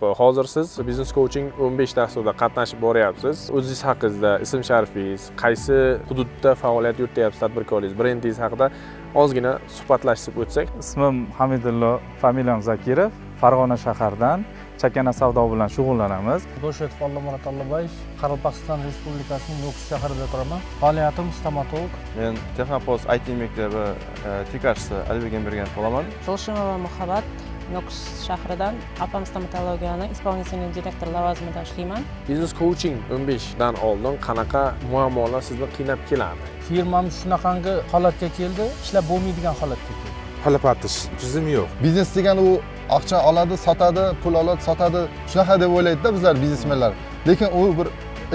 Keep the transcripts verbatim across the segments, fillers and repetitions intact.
Hozir siz Biznes Kouching o'n besh darsida qatnashib boryapsiz. O'zingiz haqingizda, ism-sharifingiz, qaysi hududda faoliyat yurityapsiz, tadbirkorligingiz, brendingiz haqida ozgina suhbatlashib o'tsak. Ismim Hamidulloh, familiyam Zakirov, Farg'ona shaharidan chakana savdo bilan shug'ullanamiz. Do'shetov Allomurat Allobayev, Qoraqalpog'iston Respublikasining Nukus shahrida turaman. Faoliyatim stomatolog. Men Texnopost I T maktabi tekarchisi Alibegim Berganov bo'laman. Shoshima va Muhabbat Nukus shahridan Apam stomatologiyani islohotchilik direktori lavozimida ishlayman. Biznes Kouching o'n besh dan oldin qanaqa muammolar sizni qiynab keladi? Firmam shunaqangi holatga keldi, ishlab bo'lmaydigan holatga keldi. Palapatish tizimi yo'q. Biznes degani u aqcha oladi, sotadi, pul oladi, sotadi. Shunaqa deb o'ylaydi-da bizlar biznesmenlar. Lekin u bir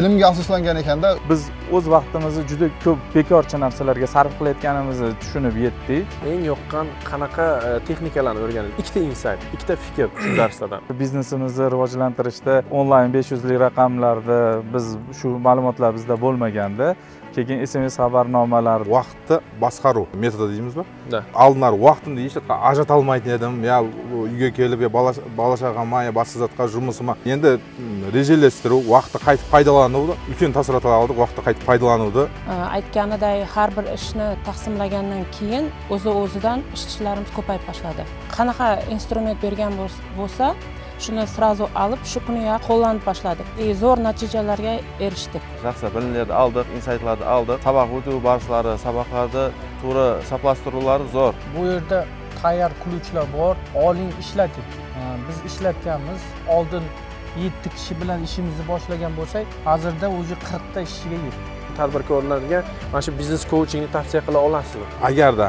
ilmga asoslangan ekanda, biz o'z vaqtimizni juda ko'p bekorchi narsalarga sarf qilayotganimizni tushunib yetdik. Eng yoqqan qanaqa texnikalarni o'rgandik? Ikkita insight, ikkita fikr shu darsdan. Biznesimizni rivojlantirishda onlayn besh yuz lik raqamlarda biz shu ma'lumotlar bizda bo'lmaganda, keyin S M S xabarnomalar, vaqtni boshqaruv metodi deymizmi? Oldinlar vaqtimni ishlatga ajrata olmaydi edim. Ya uyga kelib, ya bola-chaqama, ya boshqa ishimni. Endi rejalashtiruv, vaqtni qaytib foydalan Bütün tasarruflar aldık, vaqtda qaytib foydalanildi. Aytganiday, har bir ishni taqsimlagandan keyin o'zi-o'zidan ishchilarimiz ko'payib boshladi. Qanaqa instrument bergan bo'lsa, shuni srazu olib, shu kuniyoq qo'llanib boshladik. Zo'r natijalarga erishdik. Shaxsan bilimlarni aldık, insightlarni aldık. Saboq o'tuv barslari, saboqlarda to'g'ri saplashtiruvlari zo'r. Bu yerda tayyor qiluvchilar bor, oling ishlating. Biz ishlatganmiz, oldin yetti kishi bilan ishimizni boshlagan bo'lsak, hozirda o'zi qirq ta ishiga yetdi. Tadbirkorlarga mana shu biznes kouchingni tavsiya qila olasizmi? Agarda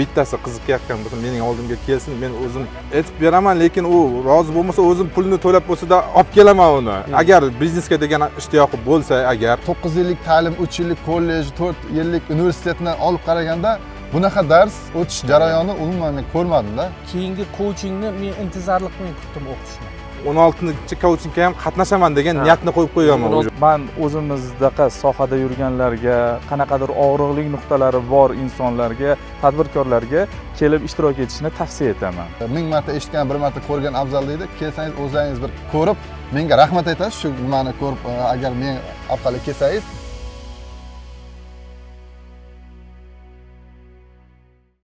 bittasi qiziqayotgan bo'lsa, mening oldimga kelsin, men o'zim aytib beraman, lekin u rozi bo'lmasa, o'zim pulini to'lab bo'lsa-da olib kelaman uni. Agar biznesga degan ishtiyoqi bo'lsa, agar to'qqiz yillik ta'lim, uch yillik kollej, to'rt yillik universitetni olib qaraganda bunaqa dars o'tish jarayoni umuman men ko'rmadim-da. Keyingi kouchingni men intizorlik bilan kutdim o'qishni. o'n oltinchi kouchingga ham qatnashaman degan niyatni qo'yib qo'yganman. Men o'zimizdaqa sohada yurganlarga, qanaqadir og'riqli nuqtalari bor insonlarga, tadbirkorlarga kelib ishtirok etishni tavsiya etaman. ming marta eshitgan, bir marta ko'rgan afzal deydi. Kelsangiz o'zingiz bir ko'rib, menga rahmat aytasiz, shu nimani ko'rib, agar men orqali kelsangiz